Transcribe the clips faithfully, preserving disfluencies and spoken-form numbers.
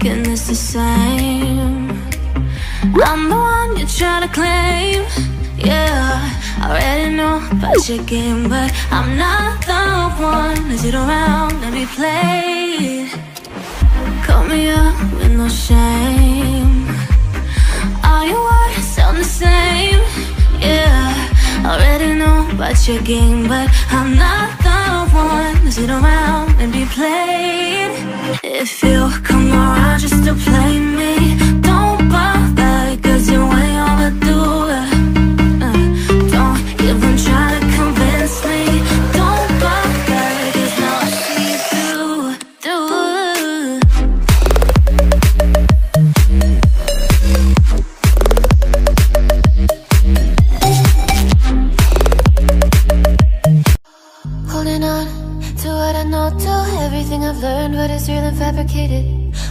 thinking it's the same. I'm the one you try to claim. Yeah, I already know about your game, but I'm not the one to sit around and be played. Call me up with no shame. All your words sound the same. Yeah, I already know about your game, but I'm not the one to sit around and be played. If you come around just to play me, don't bother, cause you ain't overdue it.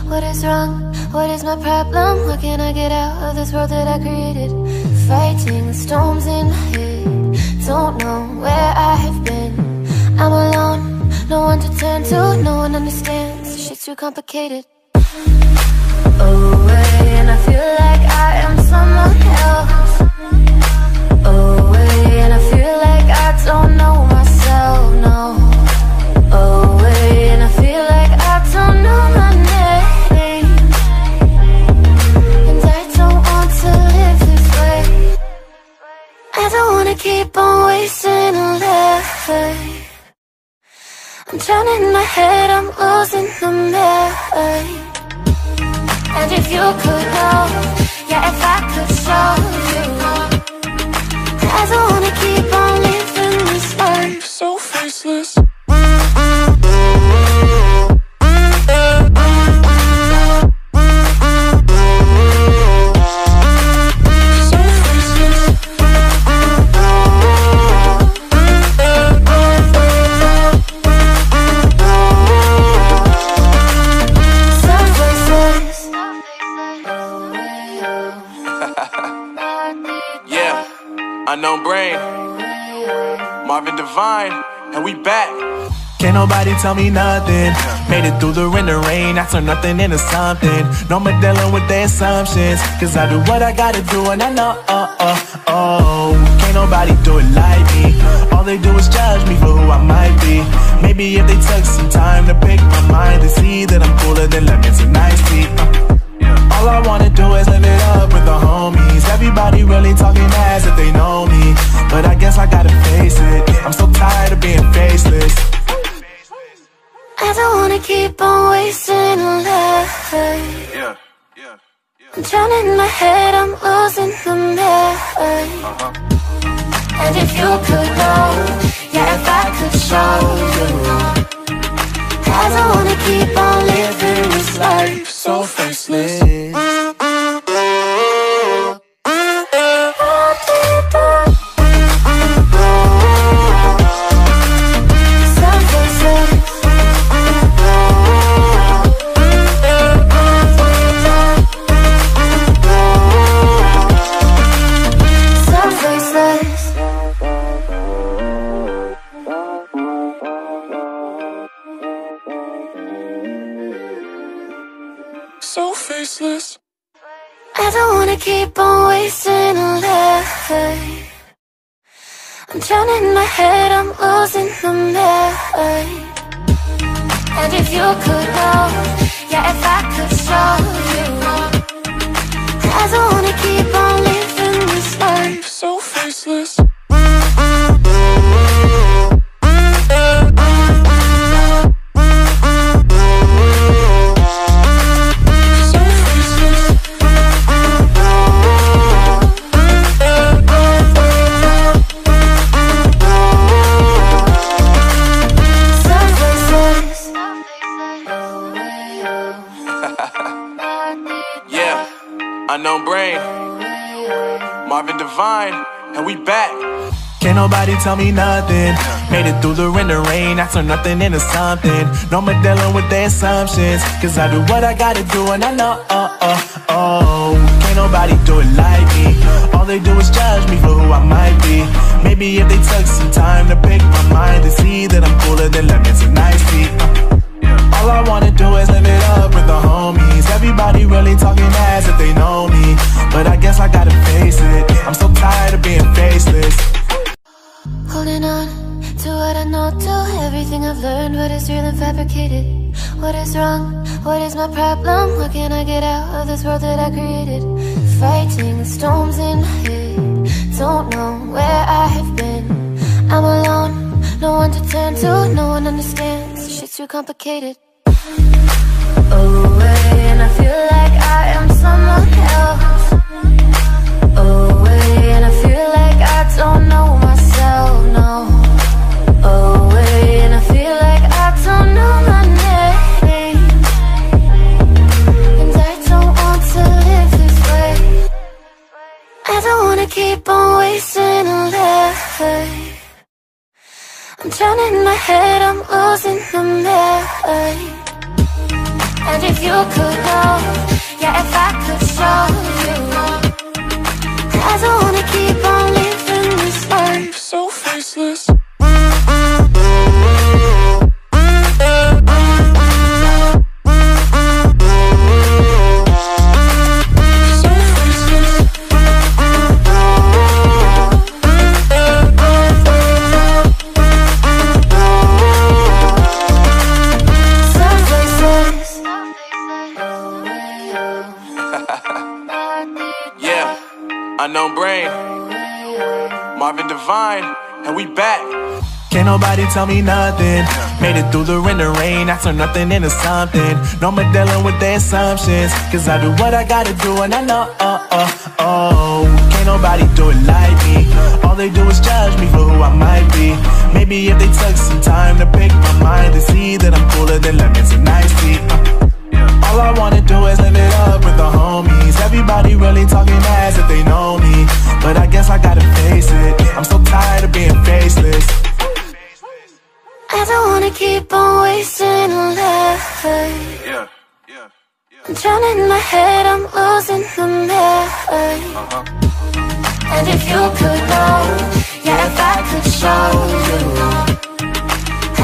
What is wrong? What is my problem? How can I get out of this world that I created? Fighting the storms in my head, don't know where I have been. I'm alone, no one to turn to, no one understands, shit's too complicated. Away, and I feel like I am someone else. Away, and I feel like I don't know myself, no. Away, and I feel like I don't know myself. I don't wanna keep on wasting a life. I'm drowning in my head, I'm losing the mind. And if you could know, yeah, if I could show you, I don't wanna keep on living this life so faceless. Unknown Brain, Marvin Divine, and we back. Can't nobody tell me nothing. Made it through the rain, the rain. I turned nothing into something. No more dealing with the assumptions, cause I do what I gotta do, and I know, oh, oh, oh. Can't nobody do it like me. All they do is judge me for who I might be. Maybe if they took some time to pick my mind, they see that I'm cooler than lemons and iced tea. Uh. All I wanna do is live it up with the homies. Everybody really talking ass if they know me, but I guess I gotta face it. I'm so tired of being faceless. I don't wanna keep on wasting a life. Yeah, yeah, yeah. I'm drowning in my head, I'm losing the mind. Uh-huh. And if you could know, yeah, if I could show you, I don't wanna keep on living this life so faceless. I don't wanna keep on wasting a life. I'm drowning in my head, I'm losing the mind. And if you could know, yeah, if I could show you, I don't wanna keep on living this life so faceless. Unknown Brain, Marvin Divine, and we back. Can't nobody tell me nothing. Made it through the rain, the rain. I turned nothing into something. No more dealing with the assumptions, cause I do what I gotta do, and I know, oh, oh, oh. Can't nobody do it like me. All they do is judge me for who I might be. Maybe if they took some time to pick my mind, they see that I'm cooler than lemons and iced tea. All I wanna do is live it up with the homies. Every everything I've learned, what is real and fabricated? What is wrong? What is my problem? How can I get out of this world that I created? Fighting the storms in here, don't know where I have been. I'm alone, no one to turn to, no one understands, shit's too complicated. Oh, and I feel like I am someone else. Oh, and I feel like I don't know myself, no. Oh, and I feel like I don't know my name, and I don't want to live this way. I don't want to keep on wasting a life. I'm drowning in my head, I'm losing my mind. And if you could know, yeah, if I could show you, I don't want to keep on living this life so faceless. Unknown Brain, Marvin Divine, and we back. Can't nobody tell me nothing. Made it through the rain, the rain. I turned nothing into something. No more dealing with the assumptions, cause I do what I gotta do, and I know, oh, oh, oh. Can't nobody do it like me. All they do is judge me for who I might be. Maybe if they took some time to pick my mind and see that I'm cooler than lemons and iced tea. Uh. All I wanna do is live it up with the homies. Everybody really talking ass if they know me, but I guess I gotta face it. I'm so tired of being faceless. I don't wanna keep on wasting a life. Yeah. Yeah. Yeah. I'm drowning in my head, I'm losing the mind. Uh-huh. And if you could know, yeah, if I could show you,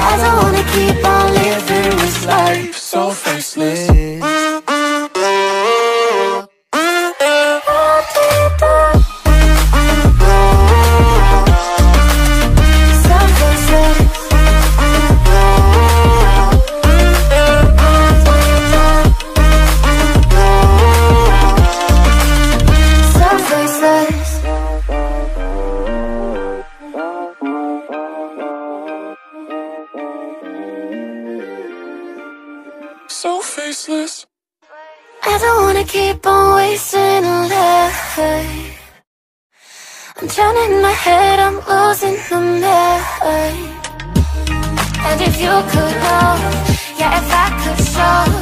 I don't wanna keep on living this life so faceless. So faceless. I don't wanna keep on wasting a life. I'm drowning in my head, I'm losing my mind. And if you could know, yeah, if I could show